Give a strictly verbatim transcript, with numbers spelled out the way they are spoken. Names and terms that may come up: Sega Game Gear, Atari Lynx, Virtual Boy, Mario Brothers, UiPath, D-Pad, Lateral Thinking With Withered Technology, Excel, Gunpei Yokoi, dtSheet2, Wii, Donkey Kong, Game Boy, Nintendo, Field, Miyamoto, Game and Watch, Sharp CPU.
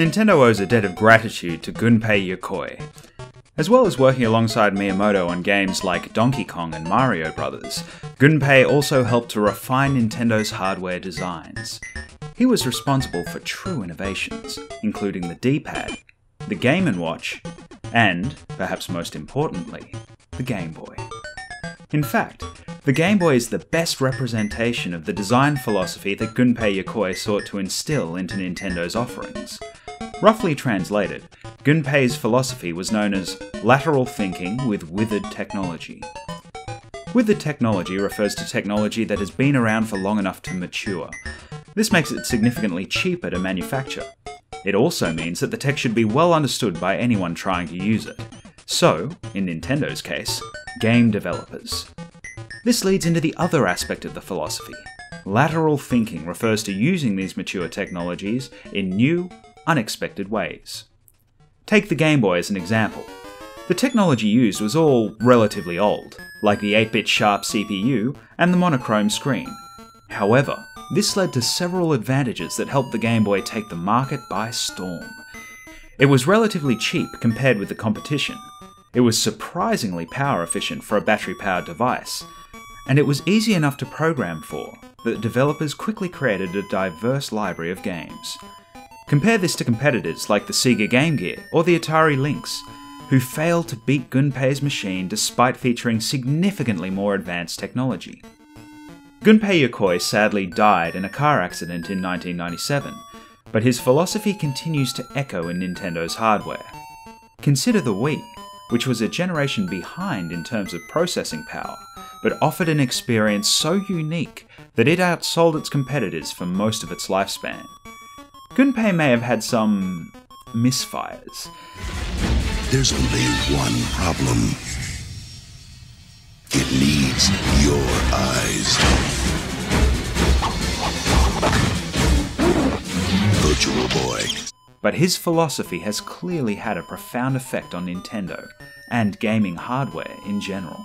Nintendo owes a debt of gratitude to Gunpei Yokoi. As well as working alongside Miyamoto on games like Donkey Kong and Mario Brothers, Gunpei also helped to refine Nintendo's hardware designs. He was responsible for true innovations, including the D-Pad, the Game and Watch, and, perhaps most importantly, the Game Boy. In fact, the Game Boy is the best representation of the design philosophy that Gunpei Yokoi sought to instill into Nintendo's offerings. Roughly translated, Gunpei's philosophy was known as Lateral Thinking With Withered Technology. Withered technology refers to technology that has been around for long enough to mature. This makes it significantly cheaper to manufacture. It also means that the tech should be well understood by anyone trying to use it. So, in Nintendo's case, game developers. This leads into the other aspect of the philosophy. Lateral thinking refers to using these mature technologies in new, unexpected ways. Take the Game Boy as an example. The technology used was all relatively old, like the eight bit Sharp C P U and the monochrome screen. However, this led to several advantages that helped the Game Boy take the market by storm. It was relatively cheap compared with the competition. It was surprisingly power efficient for a battery-powered device, and it was easy enough to program for that developers quickly created a diverse library of games. Compare this to competitors like the Sega Game Gear or the Atari Lynx, who failed to beat Gunpei's machine despite featuring significantly more advanced technology. Gunpei Yokoi sadly died in a car accident in nineteen ninety-seven, but his philosophy continues to echo in Nintendo's hardware. Consider the Wii, which was a generation behind in terms of processing power, but offered an experience so unique that it outsold its competitors for most of its lifespan. Gunpei may have had some misfires. There's only one problem. It needs your eyes. Virtual Boy. But his philosophy has clearly had a profound effect on Nintendo, and gaming hardware in general.